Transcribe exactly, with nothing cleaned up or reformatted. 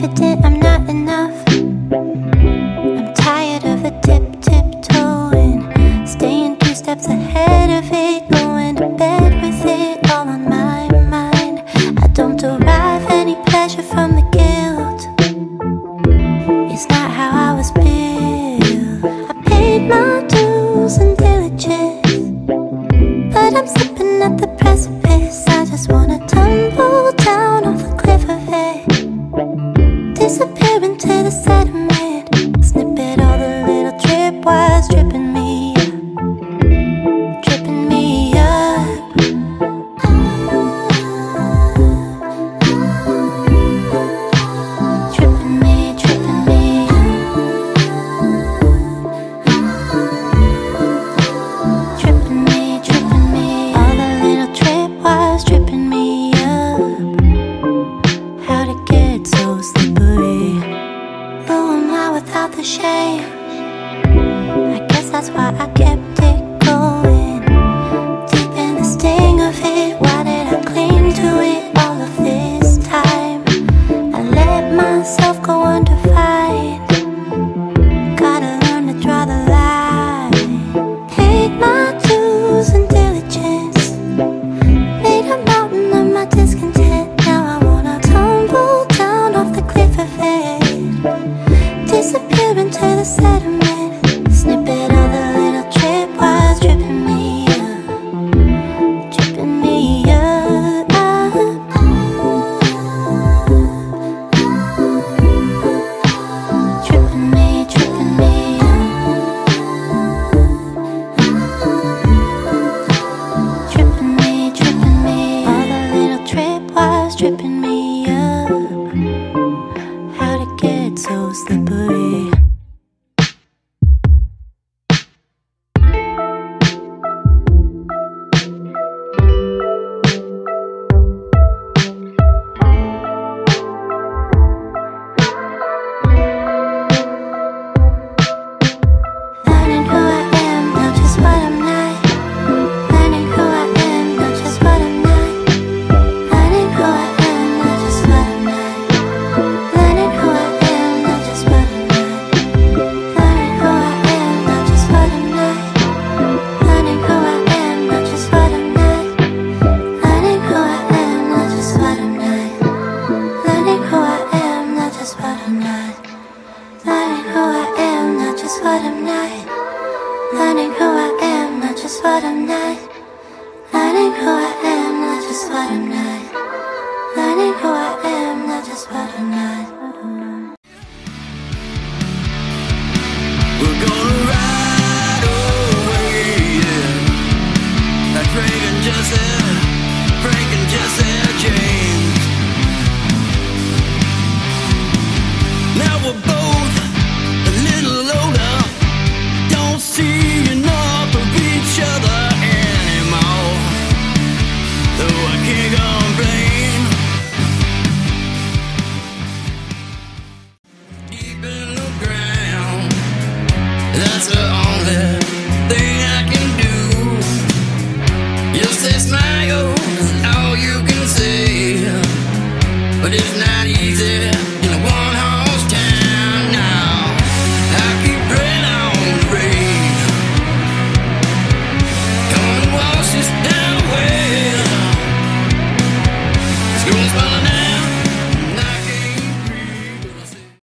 decadent, I'm not enough. I'm tired of a tip-tiptoeing, staying two steps ahead of it, going to bed with it all on my mind. I don't derive any pleasure from the guilt, it's not how I was built. I paid my dues and diligence, but I'm slipping at the precipice. I just wanna tumble down off the cliff of it, disappear into the sediment, snip at all the little tripwires tripping me up, tripping me up, tripping me, tripping me up, tripping me, tripping me, all the little tripwires tripping me up. How'd it get so slippery? Without the shame, I guess that's why I kept it going. Deep in the sting of it, why did I cling to it all of this time? I let myself go undefined. Gotta learn to draw the line. Paid my dues and diligence, made a mountain of my discontent. Now I wanna tumble down off the cliff of it, disappear into the sediment, snip it all the little tripwires tripping me up, tripping me up, tripping me, tripping me up, tripping me, tripping me, all the little tripwires tripping me up. How'd it get so slippery? What I'm not, learning who I am, not just what I'm not. Learning who I am, not just what I'm not. Learning who I am, not just what I'm not.